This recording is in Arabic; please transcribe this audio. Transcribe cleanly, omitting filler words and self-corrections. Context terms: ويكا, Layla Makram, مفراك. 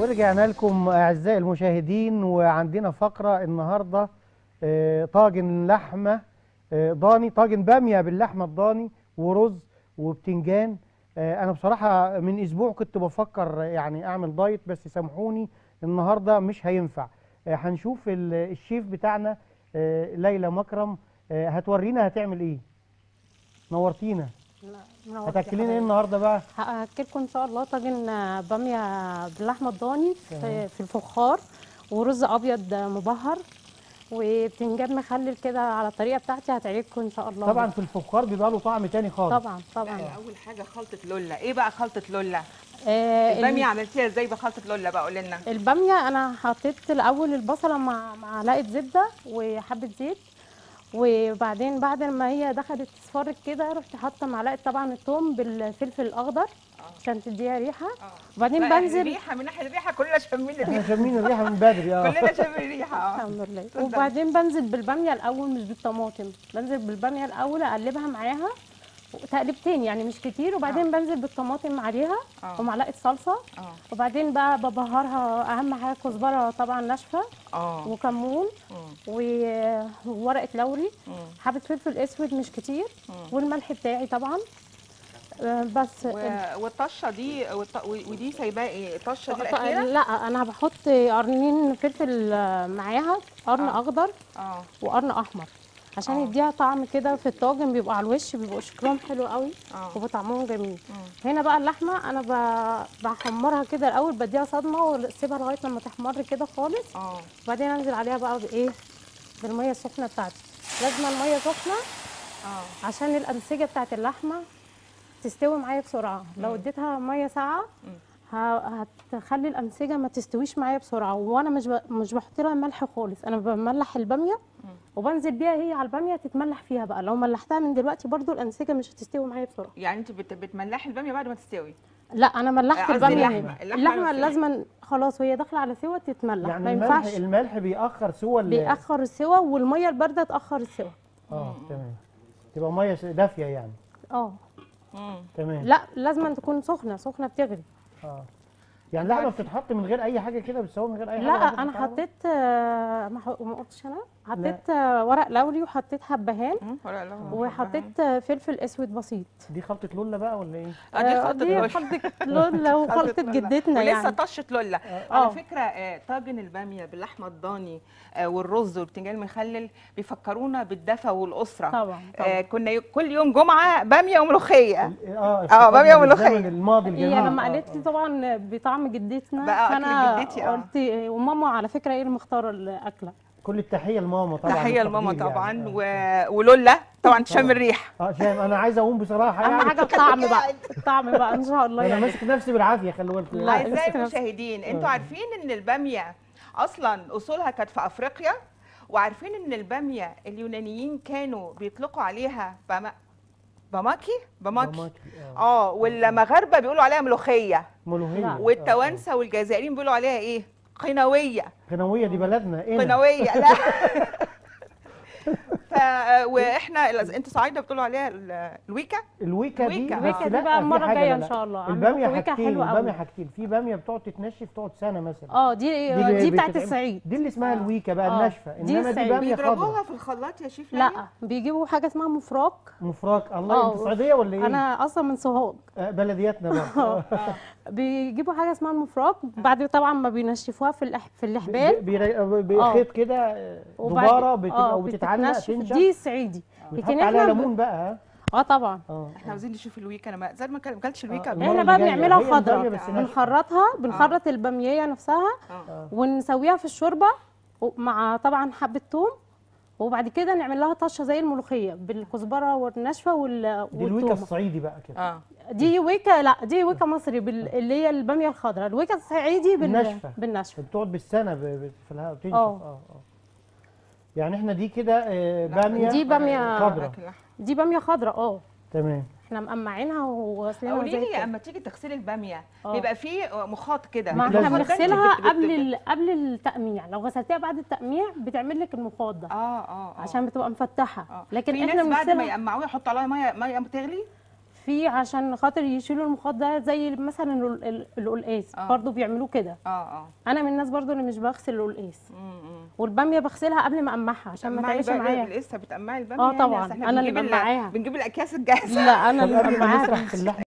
ورجعنا لكم أعزائي المشاهدين، وعندنا فقرة النهاردة طاجن لحمة ضاني، طاجن بامية باللحمة الضاني ورز وبتنجان. أنا بصراحة من أسبوع كنت بفكر يعني أعمل دايت، بس سامحوني النهاردة مش هينفع. هنشوف الشيف بتاعنا ليلى مكرم هتورينا هتعمل إيه. نورتينا. هتاكلين ايه النهارده بقى؟ هاكلكم ان شاء الله طاجن باميه باللحمه الضاني في الفخار، ورز ابيض مبهر، وبتنجان مخلل كده على الطريقه بتاعتي هتعجبكم ان شاء الله. طبعا في الفخار بيبقى له طعم تاني خالص. طبعا طبعا. اول حاجه خلطه لولا، ايه بقى خلطه لولا؟ الباميه عملتيها ازاي بخلطه لولا بقى؟ قولي لنا. الباميه انا حطيت الاول البصله مع معلقه زبده وحبه زيت، وبعدين بعد ما هي دخلت اصفرت كده رحت حاطه معلقه طبعا الثوم بالفلفل الاخضر عشان تديها ريحه. وبعدين بنزل ريحه من ناحيه الريحه، كلنا شامين الريحه شامين الريحه من بدري كلنا شامين الريحه الحمد لله. وبعدين بنزل بالباميه الاول مش بالطماطم، بنزل بالباميه الاول اقلبها معاها تقلبتين يعني مش كتير، وبعدين بنزل بالطماطم عليها ومعلقه صلصه، وبعدين بقى ببهرها. اهم حاجه كزبره طبعا ناشفه، وكمون، وورقه لوري، حبه فلفل اسود مش كتير، والملح بتاعي طبعا بس. والطشه دي ودي سايباها ايه؟ الطشه دي الاخيره؟ لا انا بحط قرنين فلفل معاها، قرن اخضر وقرن احمر عشان يديها طعم كده في الطاجن، بيبقوا على الوش بيبقوا شكلهم حلو قوي وبطعمهم جميل. هنا بقى اللحمه انا بحمرها كده الاول، بديها صدمه واسيبها لغايه لما تحمر كده خالص، وبعدين انزل عليها بقى بايه؟ بالميه السخنه بتاعتي. لازم الميه سخنه عشان الانسجه بتاعت اللحمه تستوي معايا بسرعه. لو اديتها ميه ساقعه هتخلي الانسجه ما تستويش معايا بسرعه. وانا مش بحط لها ملح خالص، انا بملح الباميه وبنزل بيها هي على الباميه تتملح فيها بقى. لو ملحتها من دلوقتي برضو الانسجه مش هتستوي معايا بسرعه. يعني انت بتملحي الباميه بعد ما تستوي؟ لا انا ملحت الباميه. اللحمه لازم خلاص وهي داخله على سوا تتملح، يعني ما ينفعش. الملح بيأخر سوا بيأخر السوا، والميه البارده تأخر السوا. تمام، تبقى ميه دافيه يعني. تمام. لا لازم تكون سخنه، سخنه بتغلي. يعني اللحمه بتتحط من غير اي حاجه كده، بتسوي من غير اي حاجه؟ لا انا حطيت ما قلتش، انا حطيت ورق لوري وحطيت حبهان وحطيت فلفل اسود بسيط. دي خلطه لولا بقى ولا ايه؟ دي خلطه لولا وخلطه جدتنا يعني، ولسه طشه لولا. على فكره طاجن الباميه باللحمه الضاني والرز والبتنجان المخلل بيفكرونا بالدفى والاسره. طبعا كنا كل يوم جمعه باميه وملوخيه. باميه وملوخيه الماضي الجميل. هي لما قالت لي طبعا بطعم جدتنا بقى، اكل جدتي. قلت وماما على فكره هي اللي مختاره الاكله. كل التحيه لماما طبعا، تحيه لماما طبعا يعني. ولولا طبعا شام الريحه. شام. انا عايزه اقوم بصراحه يعني. اهم حاجه الطعم بقى، الطعم بقى ان شاء الله. انا ماسك نفسي بالعافيه، خلي بالكم. اعزائي المشاهدين، انتوا عارفين ان الباميه اصلا اصولها كانت في افريقيا، وعارفين ان الباميه اليونانيين كانوا بيطلقوا عليها بماكي. والمغاربه بيقولوا عليها ملوخيه. والتوانسه والجزائريين بيقولوا عليها ايه؟ قنويه. دي بلدنا ايه؟ قنويه. لا واحنا انتوا صعيده بتقولوا عليها الويكا دي بقى المره الجايه ان شاء الله. الباميه حاجتين، في باميه بتقعد تتنشف تقعد سنه مثلا. دي بتاعت الصعيد، دي اللي اسمها الويكا بقى الناشفه. انما دي باميه بيضربوها في الخلاط يا شيف. لا بيجيبوا حاجه اسمها مفراك. الله، انت صعيديه ولا ايه؟ انا اصلا من سوهاج، بلدياتنا بقى. بيجيبوا حاجه اسمها المفراك، بعد طبعا ما بينشفوها في الحبال بخيط كده دوباره بتتعلق. دي صعيدي، لكن احنا ليمون بقى. طبعا احنا عاوزين نشوف الويكا. انا ما اكلتش الويكا. احنا بقى بنعملها خضره، بنخرط الباميه نفسها ونسويها في الشوربه مع طبعا حبه ثوم، وبعد كده نعمل لها طشه زي الملوخيه بالكزبره والناشفه والثوم. دي الويكا الصعيدي بقى كده. دي ويكا. لا دي ويكا مصري اللي هي الباميه الخضراء. الويكا الصعيدي بالناشفه بتقعد بالسنه في الهواء بتنشف. يعني احنا دي كده باميه. دي باميه خضراء. تمام. احنا مقمعينها وغسلينها. قولي لي اما تيجي تغسلي الباميه بيبقى فيه مخاط كده. ما احنا بنغسلها قبل التقميع. لو غسلتيها بعد التقميع بتعمل لك المخاط ده. عشان بتبقى مفتحه. لكن في ناس بعد ما يقمعوها يحطوا عليها ميه بتغلي. فيه عشان خاطر يشيلوا المخدرات زي مثلا القلقاس برضو بيعملوه كده. انا من الناس برضو اللي مش بغسل القلقاس، والباميه بغسلها قبل ما امعها عشان ما تعيش معايا. لسه بتقمعي الباميه؟ طبعا، انا اللي بمعاها. بنجيب الاكياس الجاهزه؟ لا، انا اللي بمعاها.